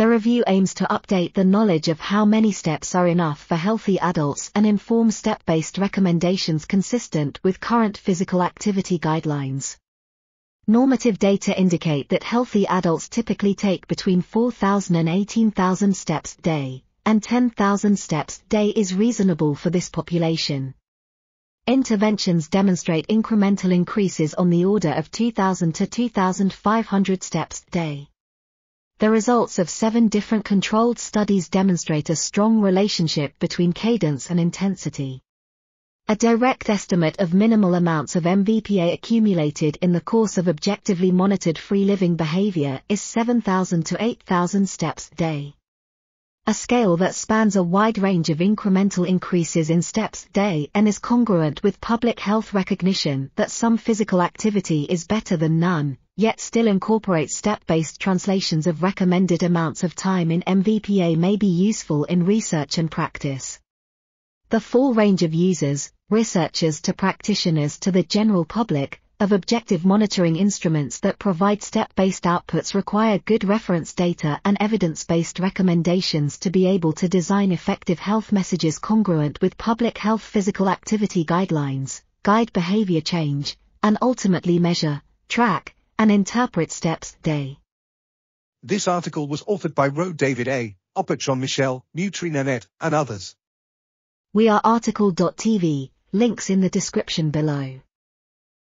The review aims to update the knowledge of how many steps are enough for healthy adults and inform step-based recommendations consistent with current physical activity guidelines. Normative data indicate that healthy adults typically take between 4,000 and 18,000 steps a day, and 10,000 steps a day is reasonable for this population. Interventions demonstrate incremental increases on the order of 2,000 to 2,500 steps a day. The results of 7 different controlled studies demonstrate a strong relationship between cadence and intensity. A direct estimate of minimal amounts of MVPA accumulated in the course of objectively monitored free living behavior is 7,000 to 8,000 steps a day. A scale that spans a wide range of incremental increases in steps a day and is congruent with public health recognition that some physical activity is better than none, yet still incorporates step-based translations of recommended amounts of time in MVPA may be useful in research and practice. The full range of users, researchers to practitioners to the general public, of objective monitoring instruments that provide step-based outputs require good reference data and evidence-based recommendations to be able to design effective health messages congruent with public health physical activity guidelines, guide behavior change, and ultimately measure, track, and interpret steps a day. This article was authored by Rowe David A., Oppert Jean-Michel, Mutrie Nanette, and others. We are RTCL.TV, links in the description below.